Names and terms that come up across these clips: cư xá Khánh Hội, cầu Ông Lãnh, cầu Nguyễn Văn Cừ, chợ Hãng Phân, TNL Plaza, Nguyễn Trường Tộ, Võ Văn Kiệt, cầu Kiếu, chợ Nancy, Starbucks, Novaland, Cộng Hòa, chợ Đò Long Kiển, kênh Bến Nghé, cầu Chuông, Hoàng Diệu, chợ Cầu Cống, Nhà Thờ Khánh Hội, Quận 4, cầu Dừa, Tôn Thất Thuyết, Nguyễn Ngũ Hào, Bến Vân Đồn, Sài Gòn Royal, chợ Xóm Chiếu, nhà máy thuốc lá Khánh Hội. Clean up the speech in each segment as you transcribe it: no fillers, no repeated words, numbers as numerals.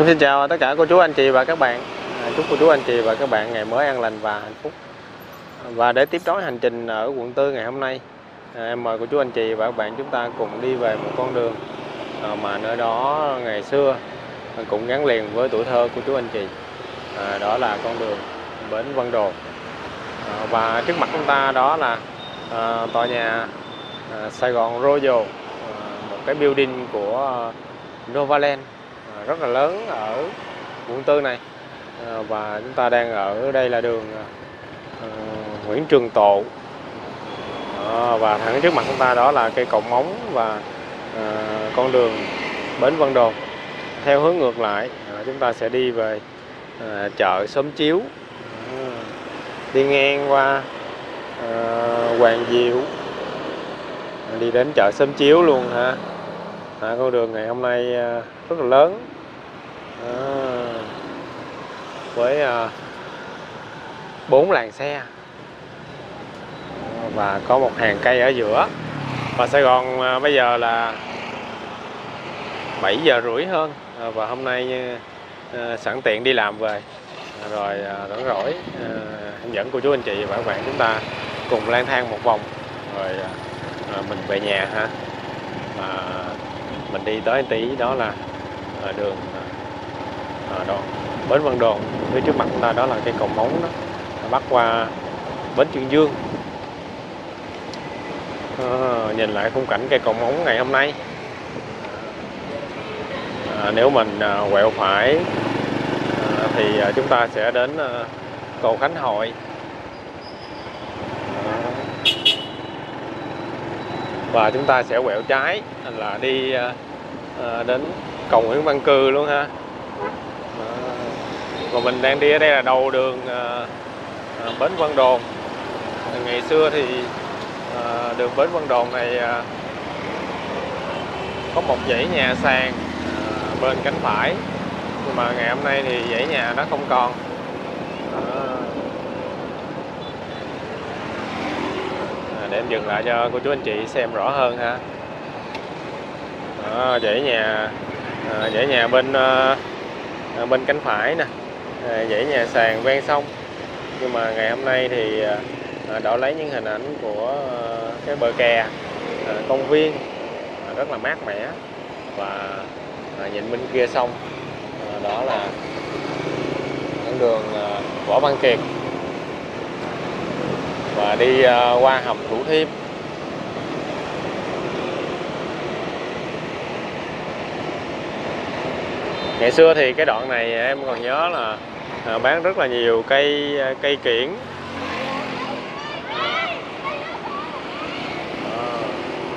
Em xin chào tất cả cô chú anh chị và các bạn. Chúc cô chú anh chị và các bạn ngày mới an lành và hạnh phúc. Và để tiếp nối hành trình ở quận 4 ngày hôm nay, em mời cô chú anh chị và các bạn chúng ta cùng đi về một con đường mà nơi đó ngày xưa cũng gắn liền với tuổi thơ của chú anh chị. Đó là con đường Bến Vân Đồn. Và trước mặt chúng ta đó là tòa nhà Sài Gòn Royal, một cái building của Novaland rất là lớn ở quận 4 này. Và chúng ta đang ở đây là đường Nguyễn Trường Tộ. Và thẳng trước mặt chúng ta đó là cây cầu móng và con đường Bến Vân Đồn. Theo hướng ngược lại, chúng ta sẽ đi về chợ Xóm Chiếu, đi ngang qua Hoàng Diệu, đi đến chợ Xóm Chiếu luôn ha. Con đường ngày hôm nay rất là lớn, với 4 làn xe và có một hàng cây ở giữa. Và Sài Gòn bây giờ là 7 giờ rưỡi hơn, và hôm nay sẵn tiện đi làm về rồi rảnh rỗi, em dẫn cô chú anh chị và các bạn chúng ta cùng lang thang một vòng rồi mình về nhà ha. Mình đi tới tí đó là đường Bến Vân Đồn, phía trước mặt chúng ta đó là cây cầu móng đó bắc qua bến Chương Dương. Nhìn lại khung cảnh cây cầu móng ngày hôm nay, nếu mình quẹo phải thì chúng ta sẽ đến cầu Khánh Hội. Và chúng ta sẽ quẹo trái là đi đến cầu Nguyễn Văn Cừ luôn ha. Và mình đang đi ở đây là đầu đường Bến Vân Đồn. Ngày xưa thì đường Bến Vân Đồn này có một dãy nhà sàn bên cánh phải, nhưng mà ngày hôm nay thì dãy nhà nó không còn. Để em dừng lại cho cô chú anh chị xem rõ hơn ha. Dãy nhà bên cánh phải nè, dãy nhà sàn ven sông. Nhưng mà ngày hôm nay thì đã lấy những hình ảnh của cái bờ kè, công viên rất là mát mẻ. Và nhìn bên kia sông đó là con đường Võ Văn Kiệt, và đi qua hầm Thủ Thiêm. Ngày xưa thì cái đoạn này em còn nhớ là bán rất là nhiều cây kiển.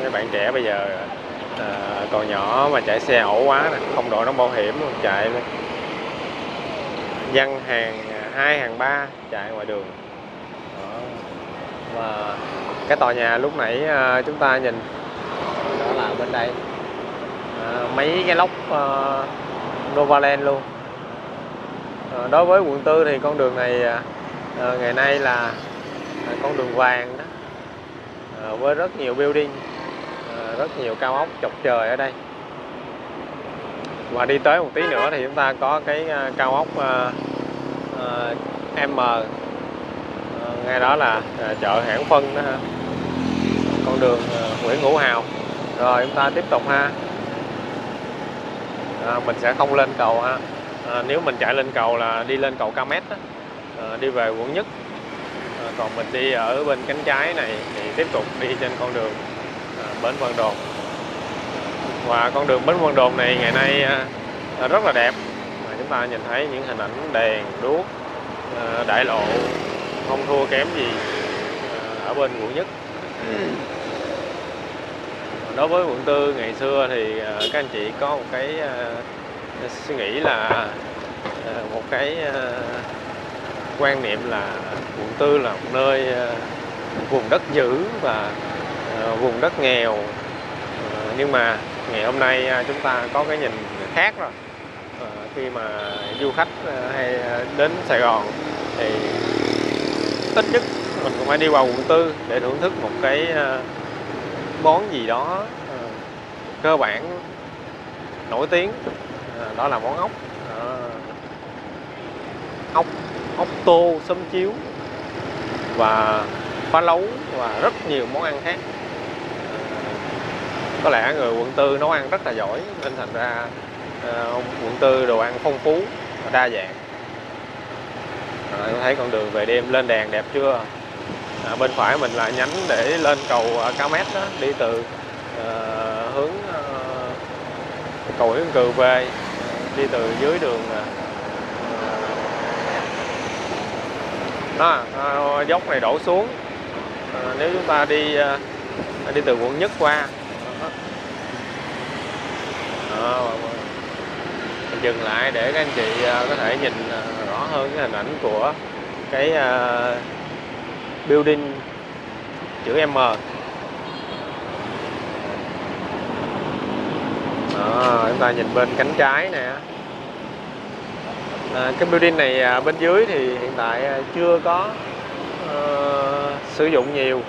Mấy bạn trẻ bây giờ còn nhỏ mà chạy xe ẩu quá nè, không đội nón bảo hiểm chạy lên văng hàng 2 hàng 3 chạy ngoài đường. Và cái tòa nhà lúc nãy chúng ta nhìn đó là bên đây, mấy cái lốc Novaland luôn. Đối với quận 4 thì con đường này ngày nay là con đường vàng đó, với rất nhiều building, rất nhiều cao ốc chọc trời ở đây. Và đi tới một tí nữa thì chúng ta có cái cao ốc M, ngay đó là chợ Hãng Phân đó ha. Con đường Nguyễn Ngũ Hào. Rồi chúng ta tiếp tục ha. Mình sẽ không lên cầu ha. Nếu mình chạy lên cầu là đi lên cầu Km đó, đi về quận nhất. Còn mình đi ở bên cánh trái này thì tiếp tục đi trên con đường Bến Vân Đồn. Và con đường Bến Vân Đồn này ngày nay rất là đẹp. Chúng ta nhìn thấy những hình ảnh đèn đuốc, đại lộ không thua kém gì ở bên quận nhất. Đối với quận 4 ngày xưa thì các anh chị có một cái suy nghĩ là một cái quan niệm là quận 4 là một nơi vùng đất dữ và vùng đất nghèo. Nhưng mà ngày hôm nay chúng ta có cái nhìn khác rồi. Khi mà du khách hay đến Sài Gòn thì ít nhất mình cũng phải đi vào quận 4 để thưởng thức một cái món gì đó cơ bản nổi tiếng, đó là món ốc ốc tô, xóm chiếu và phá lấu và rất nhiều món ăn khác. Có lẽ người quận 4 nấu ăn rất là giỏi nên thành ra quận 4 đồ ăn phong phú và đa dạng. Các bạn thấy con đường về đêm lên đèn đẹp chưa? Bên phải mình là nhánh để lên cầu Cá Mét đó, đi từ hướng cầu Nguyễn Văn Cừ về, đi từ dưới đường đó, dốc này đổ xuống. Nếu chúng ta đi từ quận Nhất qua đó, mình dừng lại để các anh chị có thể nhìn rõ hơn cái hình ảnh của cái building chữ M. Chúng ta nhìn bên cánh trái nè. Cái building này bên dưới thì hiện tại chưa có sử dụng nhiều,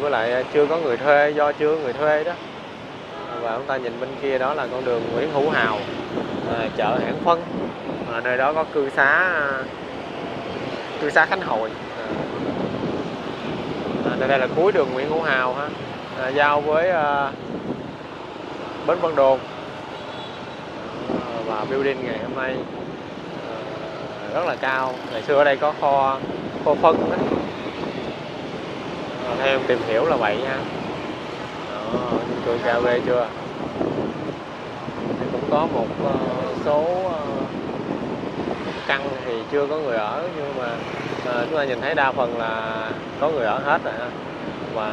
với lại chưa có người thuê, do chưa người thuê đó. Và chúng ta nhìn bên kia đó là con đường Nguyễn Ngũ Hào, chợ Hãng Phân, nơi đó có cư xá Khánh Hội. Đây là cuối đường Nguyễn Ngũ Hào ha, giao với Bến Vân Đồn. Và building ngày hôm nay rất là cao. Ngày xưa ở đây có kho phân đó. Theo em tìm hiểu là vậy nha. Trường cà phê chưa? Thì cũng có một số căn thì chưa có người ở, nhưng mà chúng ta nhìn thấy đa phần là có người ở hết rồi ha. Và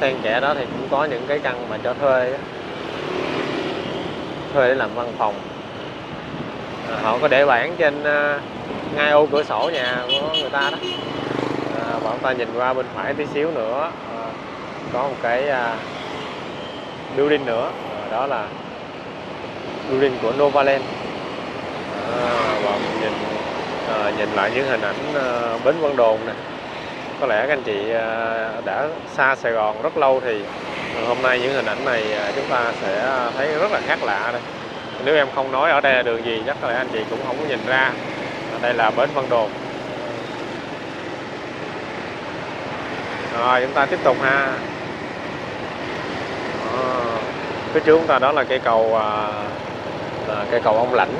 xen kẽ đó thì cũng có những cái căn mà cho thuê đó. Thuê để làm văn phòng. Họ có để bảng trên ngay ô cửa sổ nhà của người ta đó. Bọn ta nhìn qua bên phải tí xíu nữa có một cái building nữa, đó là building của Novaland. Bọn mình nhìn lại những hình ảnh Bến Vân Đồn nè. Có lẽ các anh chị đã xa Sài Gòn rất lâu thì hôm nay những hình ảnh này chúng ta sẽ thấy rất là khác lạ đây. Nếu em không nói ở đây là đường gì chắc là anh chị cũng không có nhìn ra. Đây là Bến Vân Đồn. Rồi chúng ta tiếp tục ha. Phía trước chúng ta đó là cây cầu Ông Lãnh,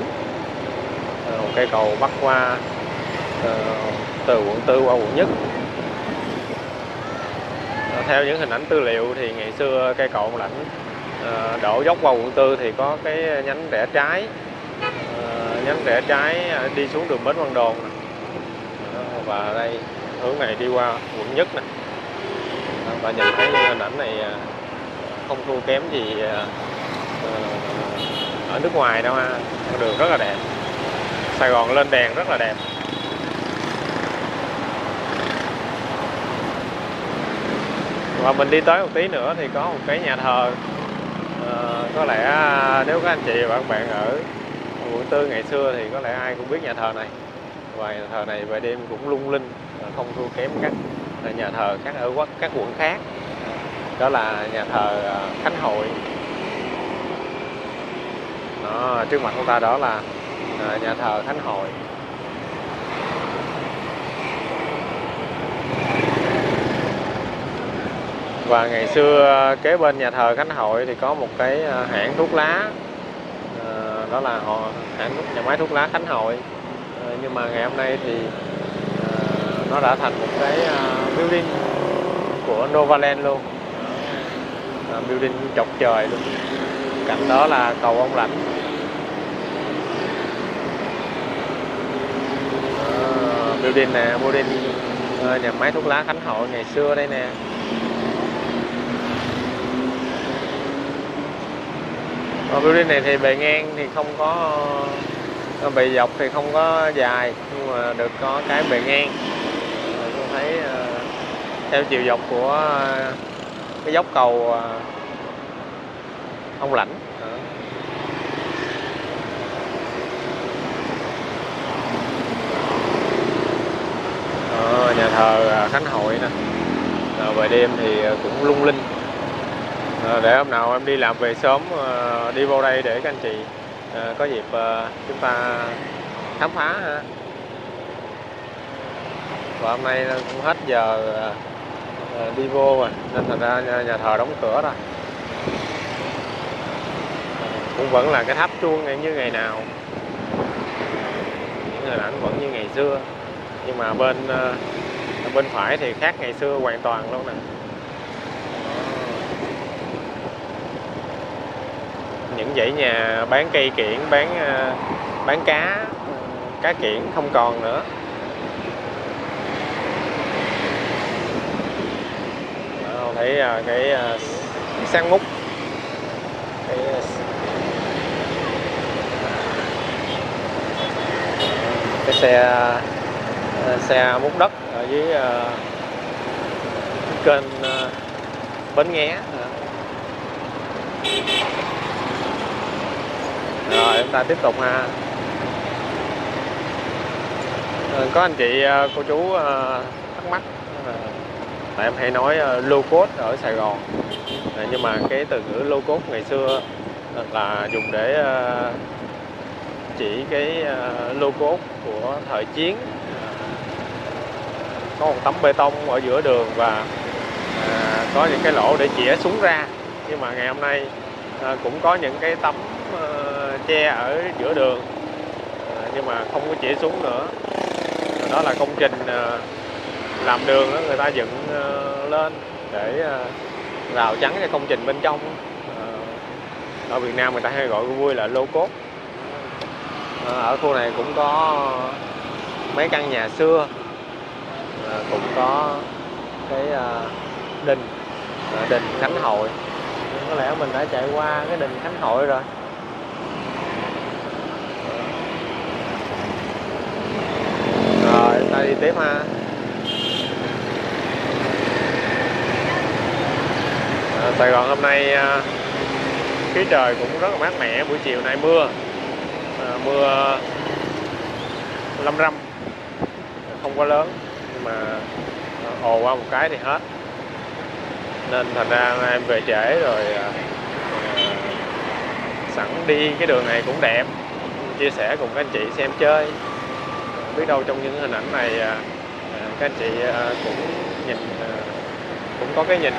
một cây cầu bắc qua từ quận 4 qua quận Nhất. Theo những hình ảnh tư liệu thì ngày xưa cây cầu Ông Lãnh đổ dốc qua quận 4 thì có cái nhánh rẽ trái, đi xuống đường Bến Vân Đồn. Và đây hướng này đi qua quận Nhất nè. Và nhìn thấy những hình ảnh này không thua kém gì ở nước ngoài đâu ha. Con đường rất là đẹp. Sài Gòn lên đèn rất là đẹp. Và mình đi tới một tí nữa thì có một cái nhà thờ. Có lẽ nếu các anh chị và các bạn ở quận 4 ngày xưa thì có lẽ ai cũng biết nhà thờ này. Và nhà thờ này về đêm cũng lung linh, không thua kém các nhà thờ khác ở các quận khác. Đó là nhà thờ Khánh Hội. Đó, trước mặt chúng ta đó là nhà thờ Khánh Hội. Và ngày xưa kế bên nhà thờ Khánh Hội thì có một cái hãng thuốc lá, đó là nhà máy thuốc lá Khánh Hội. Nhưng mà ngày hôm nay thì nó đã thành một cái building của Novaland luôn. Building chọc trời luôn. Cạnh đó là cầu Ông Lãnh. Building nè, building nhà máy thuốc lá Khánh Hội ngày xưa đây nè. Building này thì bề ngang thì không có, bề dọc thì không có dài, nhưng mà được có cái bề ngang. Tôi thấy theo chiều dọc của cái dốc cầu Ông Lãnh. Nhà thờ Khánh Hội nè. Về đêm thì cũng lung linh. Để hôm nào em đi làm về sớm đi vô đây để các anh chị có dịp chúng ta khám phá ha. Và hôm nay cũng hết giờ đi vô rồi nên thành ra nhà thờ đóng cửa rồi. Cũng vẫn là cái tháp chuông như ngày nào, những hình ảnh vẫn như ngày xưa, nhưng mà bên phải thì khác ngày xưa hoàn toàn luôn nè. Những dãy nhà bán cây kiển, bán cá kiển không còn nữa. Đó, thấy cái sáng mút, cái xe múc đất ở dưới kênh Bến Nghé. Rồi chúng ta tiếp tục ha. Có anh chị cô chú thắc mắc, tại em hay nói low cost ở Sài Gòn, nhưng mà cái từ ngữ low cost ngày xưa là dùng để chỉ cái low cost của thời chiến, có một tấm bê tông ở giữa đường và có những cái lỗ để chĩa súng ra. Nhưng mà ngày hôm nay cũng có những cái tấm che ở giữa đường nhưng mà không có chĩa súng nữa. Đó là công trình làm đường đó, người ta dựng lên để rào chắn cho công trình bên trong. Ở Việt Nam người ta hay gọi vui là lô cốt. Ở khu này cũng có mấy căn nhà xưa, cũng có cái đình Khánh Hội. Có lẽ mình đã chạy qua cái đình Khánh Hội rồi. Rồi ta đi tiếp ha. Sài Gòn hôm nay khí trời cũng rất là mát mẻ. Buổi chiều nay mưa, mưa lâm râm, không có lớn nhưng mà ồ qua một cái thì hết, nên thành ra em về trễ rồi. Sẵn đi cái đường này cũng đẹp, chia sẻ cùng các anh chị xem chơi. Biết đâu trong những hình ảnh này các anh chị cũng có cái nhìn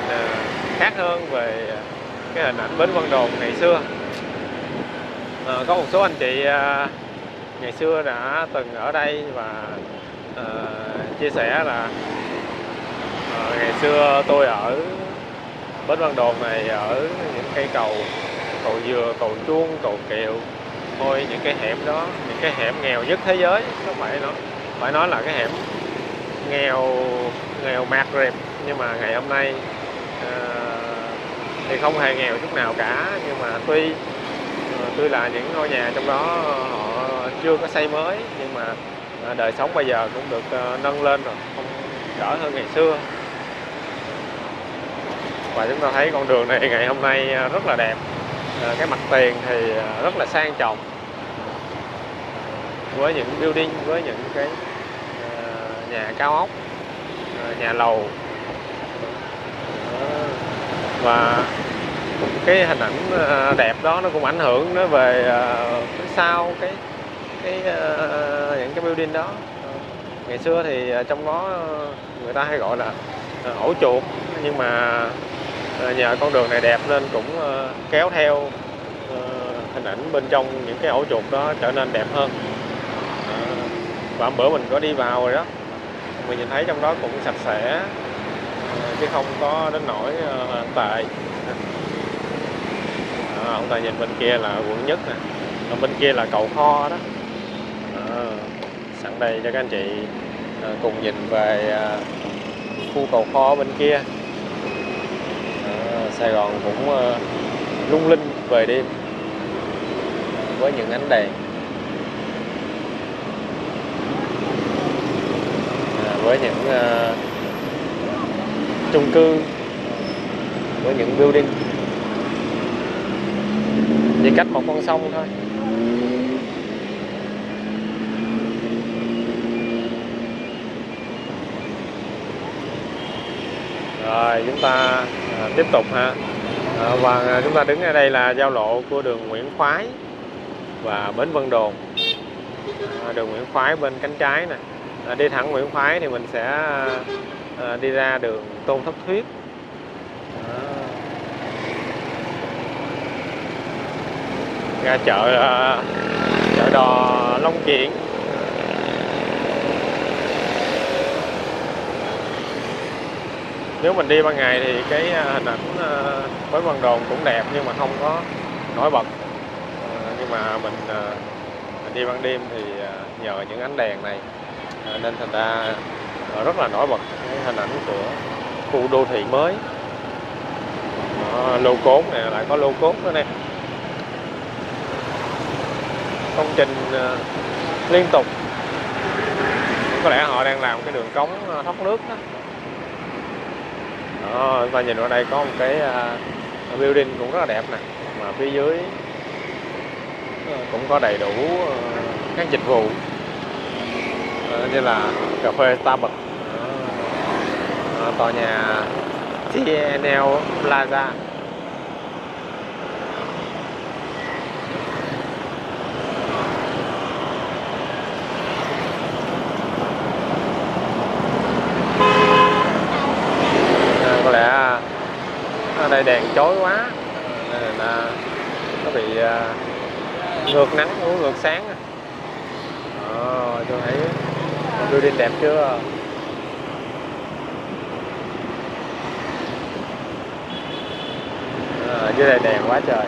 khác hơn về cái hình ảnh Bến Vân Đồn ngày xưa. Có một số anh chị ngày xưa đã từng ở đây và chia sẻ là ngày xưa tôi ở Bến Vân Đồn này, ở những cây cầu Dừa, cầu Chuông, cầu Kiếu. Thôi những cái hẻm đó, những cái hẻm nghèo nhất thế giới, nó phải nói là cái hẻm nghèo mạt rệp. Nhưng mà ngày hôm nay thì không hề nghèo chút nào cả. Nhưng mà tuy là những ngôi nhà trong đó họ chưa có xây mới, nhưng mà đời sống bây giờ cũng được nâng lên rồi, không đỡ hơn ngày xưa. Và chúng ta thấy con đường này ngày hôm nay rất là đẹp. Cái mặt tiền thì rất là sang trọng, với những building, với những cái nhà cao ốc, nhà lầu. Và cái hình ảnh đẹp đó nó cũng ảnh hưởng nó về phía sau những cái building đó. Ngày xưa thì trong đó người ta hay gọi là ổ chuột, nhưng mà nhờ con đường này đẹp nên cũng kéo theo hình ảnh bên trong những cái ổ chuột đó trở nên đẹp hơn. Và hôm bữa mình có đi vào rồi đó, mình nhìn thấy trong đó cũng sạch sẽ chứ không có đến nỗi tệ. Ông ta nhìn bên kia là quận Nhất nè, bên kia là cầu Kho đó. Sẵn đây cho các anh chị cùng nhìn về khu cầu Kho bên kia. Sài Gòn cũng lung linh về đêm với những ánh đèn, với những chung cư, với những building. Chỉ cách một con sông thôi. Rồi chúng ta tiếp tục ha. Và chúng ta đứng ở đây là giao lộ của đường Nguyễn Khoái và Bến Vân Đồn. đường Nguyễn Khoái bên cánh trái nè. Đi thẳng Nguyễn Khoái thì mình sẽ đi ra đường Tôn Thất Thuyết. Ra chợ Đò Long Kiển. Nếu mình đi ban ngày thì cái hình ảnh Bến Vân Đồn cũng đẹp nhưng mà không có nổi bật. Nhưng mà mình đi ban đêm thì nhờ những ánh đèn này nên thành ra rất là nổi bật cái hình ảnh của khu đô thị mới. Lô Cốt này lại có Lô Cốt nữa nè. Công trình liên tục. Có lẽ họ đang làm cái đường cống thoát nước đó. Đó, chúng ta nhìn ở đây có một cái building cũng rất là đẹp nè, mà phía dưới cũng có đầy đủ các dịch vụ như là cà phê Starbucks, tòa nhà TNL Plaza. Đây đèn chói quá nên là nó bị ngược nắng ngược sáng. Tôi thấy building đẹp chưa. Dưới đây đèn quá trời.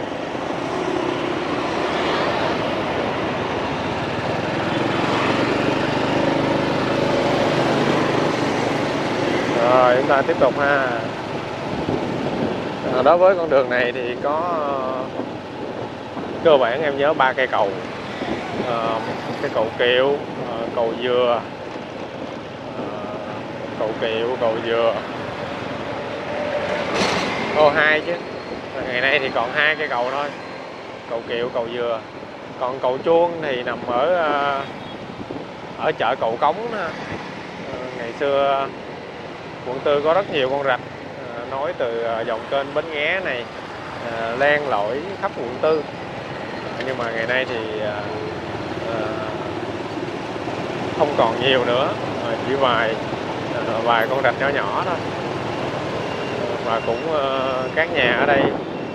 Rồi chúng ta tiếp tục ha. Đối với con đường này thì có cơ bản em nhớ 3 cây cầu, cái cầu Kiếu, cầu Dừa, cầu Kiếu, cầu Dừa, ô 2 chứ. Ngày nay thì còn 2 cây cầu thôi, cầu Kiếu, cầu Dừa. Còn cầu Chuông thì nằm ở chợ Cầu Cống. Ngày xưa quận 4 có rất nhiều con rạch nối từ dòng kênh Bến Nghé này len lỏi khắp quận 4, nhưng mà ngày nay thì không còn nhiều nữa, chỉ vài con rạch nhỏ nhỏ thôi. Và cũng các nhà ở đây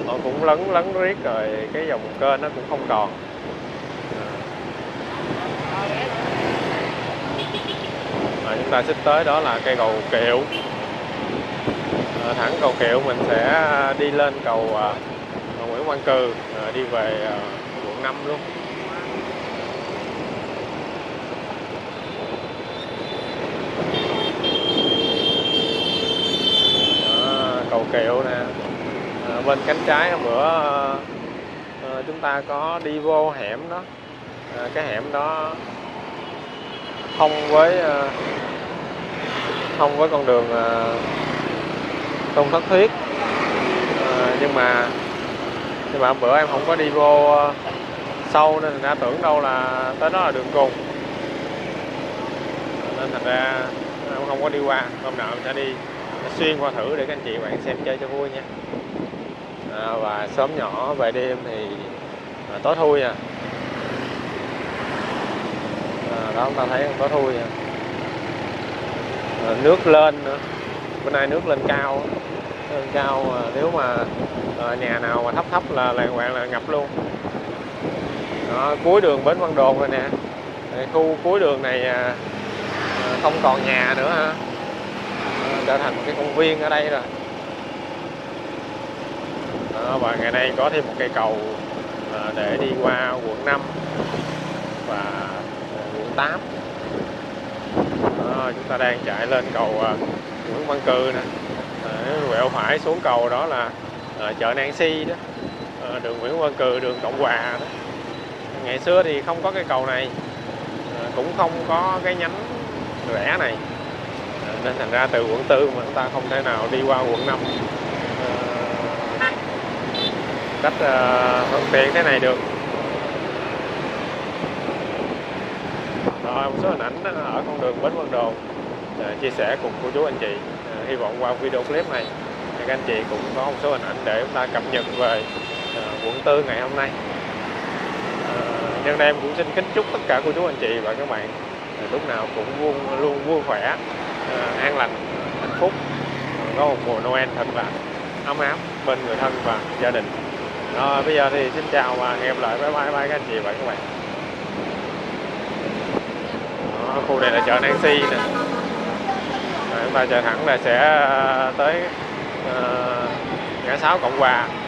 họ cũng lấn riết rồi, cái dòng kênh nó cũng không còn. Chúng ta xích tới đó là cây cầu Kiệu. Thẳng cầu Kiệu mình sẽ đi lên cầu Nguyễn Văn Cừ, đi về quận 5 luôn. Cầu Kiệu nè. Bên cánh trái hôm bữa chúng ta có đi vô hẻm đó. Cái hẻm đó không với con đường Tôn Thất Thuyết, nhưng mà hôm bữa em không có đi vô sâu nên đã tưởng đâu là tới đó là đường cùng, nên thành ra em không có đi qua. Hôm nào mình sẽ đi xuyên qua thử để các anh chị bạn xem chơi cho vui nha. Và xóm nhỏ về đêm thì tối thui nha. Đó chúng ta thấy tối thui nha. Nước lên nữa. Bên này nước lên cao, nếu mà nhà nào mà thấp là ngập luôn. Đó, cuối đường Bến Vân Đồn rồi nè. Khu cuối đường này không còn nhà nữa ha, trở thành một cái công viên ở đây rồi. Đó, và ngày nay có thêm một cây cầu để đi qua quận 5 và quận 8. Đó, chúng ta đang chạy lên cầu Nguyễn Văn Cừ nè, quẹo phải xuống cầu đó là chợ Nancy đó, đường Nguyễn Văn Cừ, đường Cộng Hòa đó. Ngày xưa thì không có cái cầu này, cũng không có cái nhánh rẽ này, nên thành ra từ quận 4 mà chúng ta không thể nào đi qua quận 5 cách phương tiện thế này được. Rồi một số hình ảnh ở con đường Bến Vân Đồn chia sẻ cùng cô chú anh chị. Hy vọng qua video clip này thì các anh chị cũng có một số hình ảnh để chúng ta cập nhật về quận 4 ngày hôm nay. Nhân đây em cũng xin kính chúc tất cả cô chú anh chị và các bạn lúc nào cũng luôn vui khỏe, an lành, hạnh phúc, có một mùa Noel thật là ấm áp bên người thân và gia đình. Rồi bây giờ thì xin chào và hẹn gặp lại, bye bye các anh chị và các bạn. Đó, khu này là chợ Nancy nè. Chúng ta chạy thẳng là sẽ tới ngã 6 Cộng Hòa.